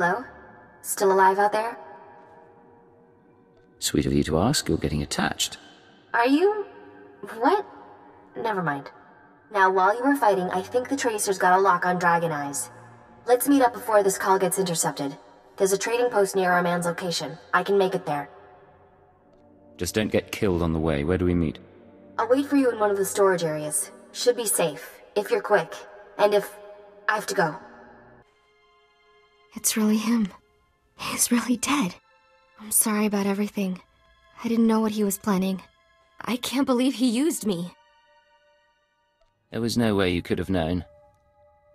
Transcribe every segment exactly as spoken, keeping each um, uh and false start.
Hello? Still alive out there? Sweet of you to ask. You're getting attached. Are you? What? Never mind. Now, while you were fighting, I think the Tracer's got a lock on Dragon Eyes. Let's meet up before this call gets intercepted. There's a trading post near our man's location. I can make it there. Just don't get killed on the way. Where do we meet? I'll wait for you in one of the storage areas. Should be safe, if you're quick. And if... I have to go. It's really him. He's really dead. I'm sorry about everything. I didn't know what he was planning. I can't believe he used me. There was no way you could have known.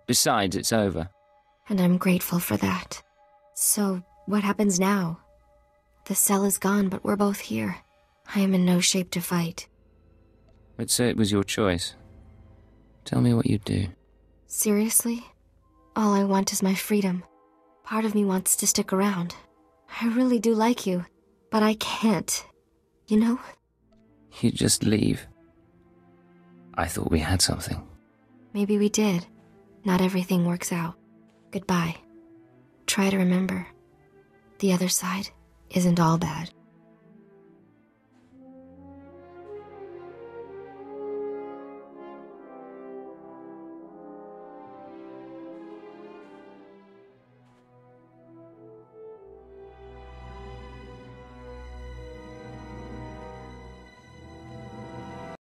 Besides, it's over. And I'm grateful for that. So, what happens now? The cell is gone, but we're both here. I am in no shape to fight. Let's say it was your choice. Tell me what you'd do. Seriously? All I want is my freedom. Part of me wants to stick around. I really do like you, but I can't. You know? You just leave. I thought we had something. Maybe we did. Not everything works out. Goodbye. Try to remember. The other side isn't all bad.